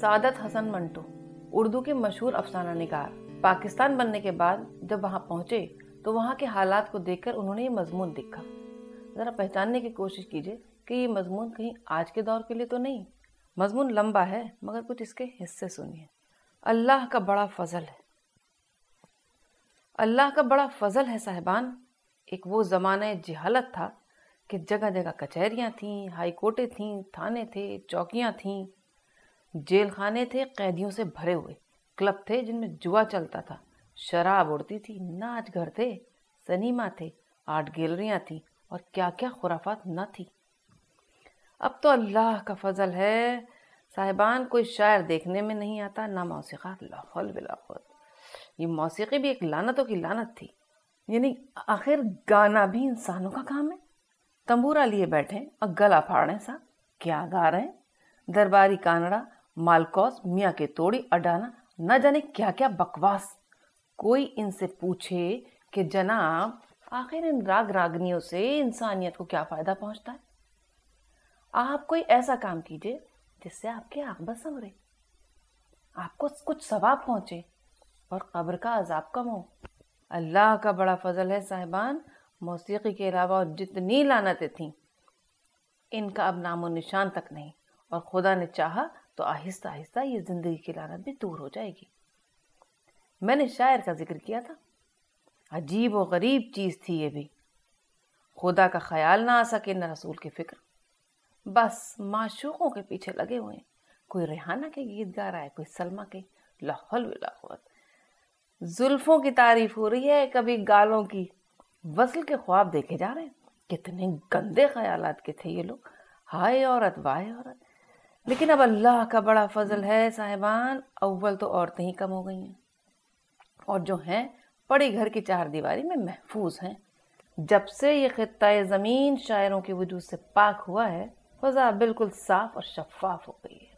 सादत हसन मंटो उर्दू के मशहूर अफसाना निगार पाकिस्तान बनने के बाद जब वहाँ पहुँचे तो वहाँ के हालात को देखकर उन्होंने ये मजमून देखा। ज़रा पहचानने की कोशिश कीजिए कि ये मजमून कहीं आज के दौर के लिए तो नहीं। मजमून लंबा है मगर कुछ इसके हिस्से सुनिए। अल्लाह का बड़ा फजल है। अल्लाह का बड़ा फजल है साहिबान, एक वो ज़माना जहालत था कि जगह जगह कचहरियाँ थीं, हाई कोर्टें थीं, थाने थे, चौकियाँ थीं, जेल खाने थे कैदियों से भरे हुए, क्लब थे जिनमें जुआ चलता था, शराब उड़ती थी, नाच घर थे, सिनेमा थे, आर्ट गैलरियाँ थीं और क्या क्या खुराफात न थी। अब तो अल्लाह का फजल है साहिबान, कोई शायर देखने में नहीं आता, ना मौसीक़ात, ला हौल वला क़ुव्वत। ये मौसीक़ी भी एक लानतों की लानत थी, यानी आखिर गाना भी इंसानों का काम है। तंबूरा लिए बैठे और गला फाड़ रहे, सा क्या गा रहे हैं, दरबारी कानड़ा, मालकौस, मियाँ के तोड़ी, अडाना, न जाने क्या क्या बकवास। कोई इनसे पूछे कि जनाब आखिर इन राग रागनियों से इंसानियत को क्या फ़ायदा पहुंचता है। आप कोई ऐसा काम कीजिए जिससे आपकी आक़िबत संवरे, आपको कुछ सवाब पहुंचे और कब्र का अजाब कम हो। अल्लाह का बड़ा फजल है साहिबान, मौसीक़ी के अलावा और जितनी लानतें थीं इनका अब नामो निशान तक नहीं, और खुदा ने चाहा तो आहिस्ता आहिस्ता ये ज़िंदगी की लानत भी दूर हो जाएगी। मैंने शायर का जिक्र किया था, अजीब व गरीब चीज़ थी ये भी, खुदा का ख्याल ना आ सके न रसूल की फ़िक्र, बस माशूक़ों के पीछे लगे हुए हैं। कोई रेहाना के गीत गा रहा है, कोई सलमा के, ला हौल वला क़ुव्वत। जुल्फ़ों की तारीफ़ हो रही है, कभी गालों की, वसल के ख्वाब देखे जा रहे हैं। कितने गंदे ख्यालात के थे ये लोग, हाय औरत वाय औरत। लेकिन अब अल्लाह का बड़ा फजल है साहिबान, अव्वल तो औरतें ही कम हो गई हैं और जो हैं बड़े घर की चार दीवारी में महफूज हैं। जब से ये ख़ित्ता ज़मीन शायरों के वजूद से पाक हुआ है, फ़ज़ा बिल्कुल साफ़ और शफाफ हो गई है।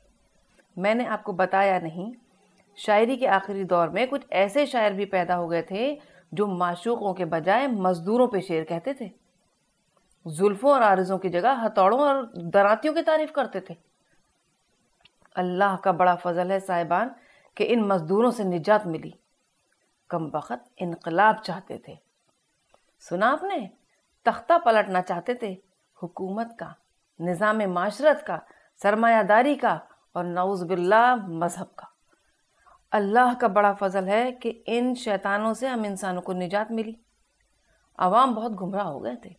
मैंने आपको बताया नहीं, शायरी के आखिरी दौर में कुछ ऐसे शायर भी पैदा हो गए थे जो माशूक़ों के बजाय मज़दूरों पे शेर कहते थे, जुल्फ़ों और आरज़ों की जगह हथौड़ों और दरातियों की तारीफ़ करते थे। अल्लाह का बड़ा फजल है साहिबान कि इन मज़दूरों से निजात मिली, कमबख्त इनकलाब चाहते थे। सुना आपने, तख्ता पलटना चाहते थे हुकूमत का, निज़ाम माशरत का, सरमायादारी का और नाउज़ बिल्लाह मज़हब का। अल्लाह का बड़ा फजल है कि इन शैतानों से हम इंसानों को निजात मिली। आवाम बहुत गुमराह हो गए थे,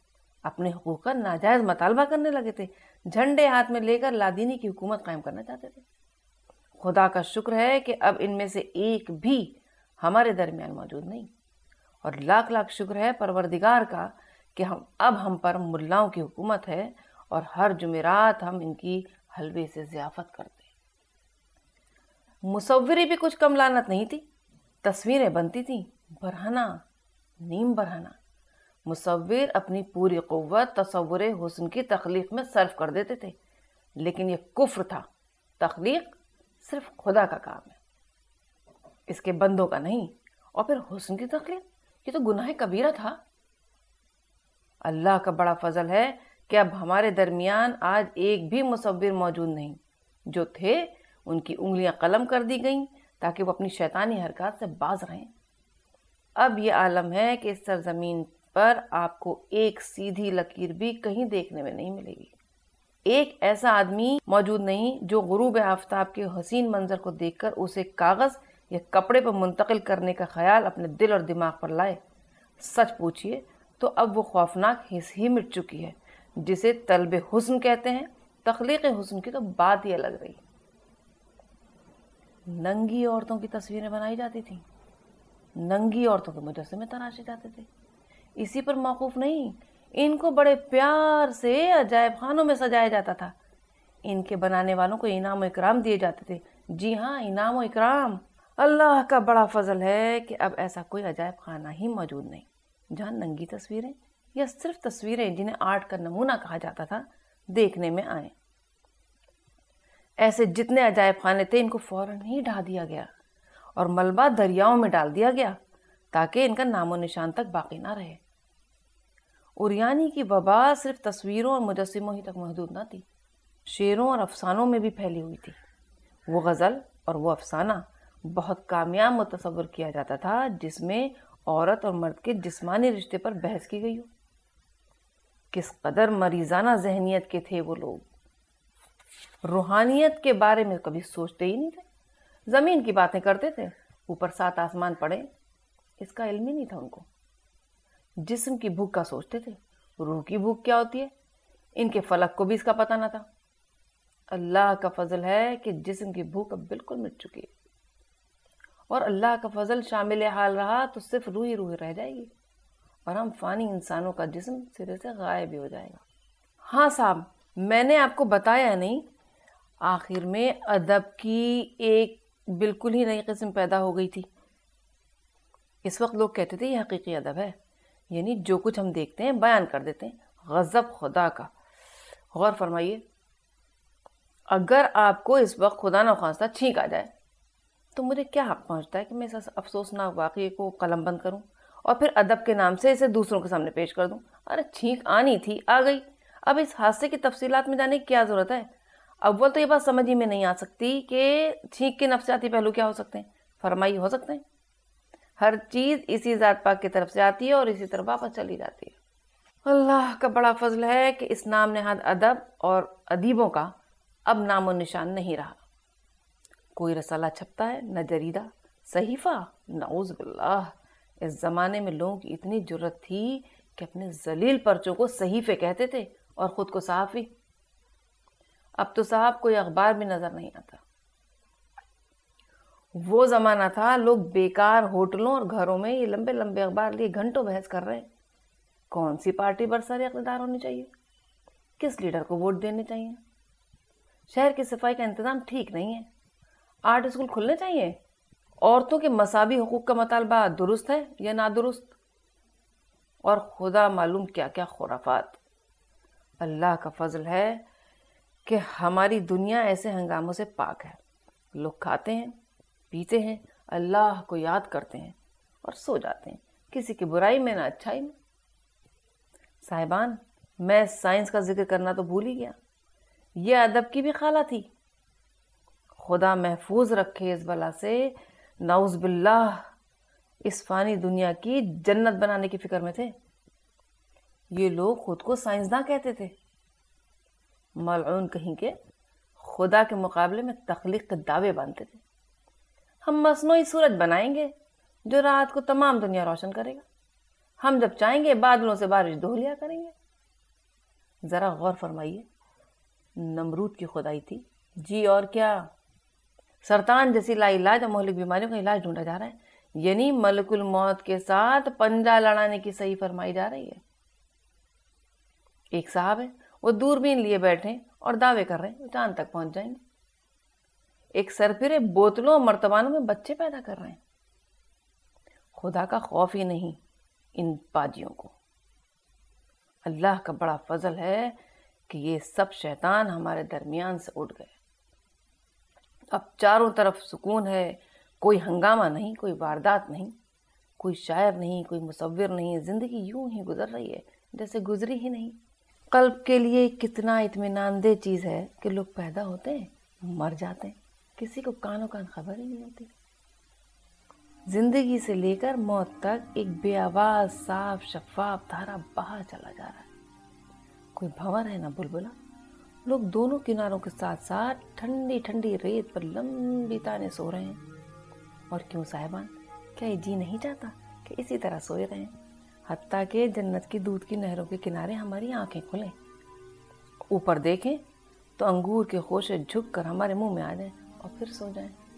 अपने हुकूक़ का नाजायज़ मतालबा करने लगे थे, झंडे हाथ में लेकर लादीनी की हुकूमत कायम करना चाहते थे। खुदा का शुक्र है कि अब इनमें से एक भी हमारे दरमियान मौजूद नहीं, और लाख लाख शुक्र है परवरदिगार का कि अब हम पर मुल्लाओं की हुकूमत है और हर जुमेरात हम इनकी हलवे से ज़ियाफ़त करते हैं। मुसव्वरी भी कुछ कम लानत नहीं थी, तस्वीरें बनती थीं बरहना नीम बरहना। मुसव्विर अपनी पूरी क़ुव्वत तसव्वुरे हुस्न की तख्लीक़ में सर्फ कर देते थे, लेकिन यह कुफ्र था। तख्लीक़ सिर्फ खुदा का काम है, इसके बंदों का नहीं, और फिर हुस्न की तख्लीक़, ये तो गुनाह कबीरा था। अल्लाह का बड़ा फजल है कि अब हमारे दरमियान आज एक भी मुसव्विर मौजूद नहीं। जो थे उनकी उंगलियां कलम कर दी गईं ताकि वो अपनी शैतानी हरकत से बाज रहें। अब ये आलम है कि इस सरज़मीन पर आपको एक सीधी लकीर भी कहीं देखने में नहीं मिलेगी। एक ऐसा आदमी मौजूद नहीं जो गुरूब आफ्ताब के हसीन मंजर को देखकर उसे कागज़ या कपड़े पर मुंतकिल करने का ख्याल अपने दिल और दिमाग पर लाए। सच पूछिए तो अब वो खौफनाक हिस्स ही मिट चुकी है जिसे तलब हुस्न कहते हैं। तख्लीक़ हुस्न की तो बात ही अलग रही। नंगी औरतों की तस्वीरें बनाई जाती थीं, नंगी औरतों के मुजस्मे तराशे जाते थे। इसी पर मौकूफ़ नहीं, इनको बड़े प्यार से अजायब खानों में सजाया जाता था। इनके बनाने वालों को इनाम व इकराम दिए जाते थे। जी हाँ, इनाम व इकराम। अल्लाह का बड़ा फजल है कि अब ऐसा कोई अजायब खाना ही मौजूद नहीं जहाँ नंगी तस्वीरें या सिर्फ तस्वीरें जिन्हें आर्ट का नमूना कहा जाता था देखने में आए। ऐसे जितने अजायब खाने थे इनको फ़ौरन ही ढा दिया गया और मलबा दरियाओं में डाल दिया गया ताकि इनका नामो निशान तक बाकी ना रहे। उरियानी की वबा सिर्फ तस्वीरों और मुजस्मों ही तक महदूद ना थी, शेरों और अफसानों में भी फैली हुई थी। वो गज़ल और वो अफसाना बहुत कामयाब मुतसव्वुर किया जाता था जिसमें औरत और मर्द के जिस्मानी रिश्ते पर बहस की गई हो। किस कदर मरीज़ाना जहनीत के थे वो लोग, रूहानियत के बारे में कभी सोचते ही नहीं थे। ज़मीन की बातें करते थे, ऊपर सात आसमान पड़े इसका इल्म ही नहीं था उनको। जिस्म की भूख का सोचते थे, रूह की भूख क्या होती है इनके फलक को भी इसका पता ना था। अल्लाह का फजल है कि जिस्म की भूख अब बिल्कुल मिट चुकी है और अल्लाह का फजल शामिल हाल रहा तो सिर्फ रूह ही रूह रह जाएगी और हम फ़ानी इंसानों का जिस्म सिरे से गायब हो जाएगा। हाँ साहब, मैंने आपको बताया नहीं, आखिर में अदब की एक बिल्कुल ही नई किस्म पैदा हो गई थी। इस वक्त लोग कहते थे ये हकीकी अदब है, यानी जो कुछ हम देखते हैं बयान कर देते हैं। गज़ब खुदा का। गौर फरमाइए, अगर आपको इस वक्त खुदा ना खास्ता छींक आ जाए तो मुझे क्या हक पहुँचता है कि मैं इस अफसोसनाक वाक़े को कलम बंद करूँ और फिर अदब के नाम से इसे दूसरों के सामने पेश कर दूँ। अरे छींक आनी थी, आ गई। अब इस हादसे की तफसीलात में जाने की क्या ज़रूरत है। अव्वल तो ये बात समझ ही में नहीं आ सकती कि छींक के नफसियाती पहलू क्या हो सकते हैं। फरमाइए, हो सकते हैं। हर चीज़ इसी ज़ात पाक की तरफ से आती है और इसी तरफ वापस चली जाती है। अल्लाह का बड़ा फजल है कि इस नाम नहाद अदब और अदीबों का अब नामो निशान नहीं रहा। कोई रसाला छपता है, न जरीदा, सहीफ़ा। नऊज़ बिल्लाह, इस ज़माने में लोगों की इतनी जुर्रत थी कि अपने जलील पर्चों को सहीफ़े कहते थे और ख़ुद को सहाफ़ी। अब तो साहब कोई अखबार भी नज़र नहीं आता। वो ज़माना था लोग बेकार होटलों और घरों में ये लंबे लंबे अखबार लिए घंटों बहस कर रहे हैं कौन सी पार्टी बरसर इक़्तिदार होनी चाहिए, किस लीडर को वोट देने चाहिए, शहर की सफाई का इंतज़ाम ठीक नहीं है, आर्ट स्कूल खुलने चाहिए, औरतों के मसावी हुकूक़ का मतालबा दुरुस्त है या नादुरुस्त, और खुदा मालूम क्या क्या खुराफात। अल्लाह का फजल है कि हमारी दुनिया ऐसे हंगामों से पाक है। लोग खाते हैं, पीते हैं, अल्लाह को याद करते हैं और सो जाते हैं, किसी की बुराई में ना अच्छाई में। साहिबान, मैं साइंस का जिक्र करना तो भूल ही गया, यह अदब की भी खाला थी। खुदा महफूज रखे इस बला से। नाउज़ बिल्लाह, इस फ़ानी दुनिया की जन्नत बनाने की फ़िक्र में थे ये लोग। खुद को साइंसदां कहते थे, मलऊन कहीं के खुदा के मुकाबले में तख्लीक के दावे बांधते थे। हम मसनूई सूरज बनाएंगे जो रात को तमाम दुनिया रोशन करेगा, हम जब चाहेंगे बादलों से बारिश धो लिया करेंगे। ज़रा गौर फरमाइए, नमरूद की खुदाई थी जी और क्या। सरतान जैसी लाइलाज और मोहलिक बीमारियों का इलाज ढूंढा जा रहा है, यानी मलकुल मौत के साथ पंजा लड़ाने की सही फरमाई जा रही है। एक साहब है, वो दूरबीन लिए बैठे और दावे कर रहे हैं चांद तक पहुंच जाएंगे। एक सरफिरे बोतलों और मर्तबानों में बच्चे पैदा कर रहे हैं। खुदा का खौफ ही नहीं इन बाजियों को। अल्लाह का बड़ा फजल है कि ये सब शैतान हमारे दरमियान से उठ गए। अब चारों तरफ सुकून है, कोई हंगामा नहीं, कोई वारदात नहीं, कोई शायर नहीं, कोई मुसव्विर नहीं। ज़िंदगी यूं ही गुजर रही है जैसे गुजरी ही नहीं। कल्ब के लिए कितना इत्मीनानदेह चीज़ है कि लोग पैदा होते हैं, मर जाते हैं, किसी को कानो कान खबर ही नहीं होती। जिंदगी से लेकर मौत तक एक बेआवाज़ साफ शफाफ धारा बहा चला जा रहा है। कोई भंवर है ना बुलबुला। लोग दोनों किनारों के साथ साथ ठंडी ठंडी रेत पर लंबी ताने सो रहे हैं। और क्यों साहिबान, क्या ये जी नहीं चाहता कि इसी तरह सोए रहें हत्ता के जन्नत की दूध की नहरों के किनारे हमारी आंखें खुलें, ऊपर देखें तो अंगूर के खोशे झुक कर हमारे मुँह में आ जाएं और फिर सो जाएं।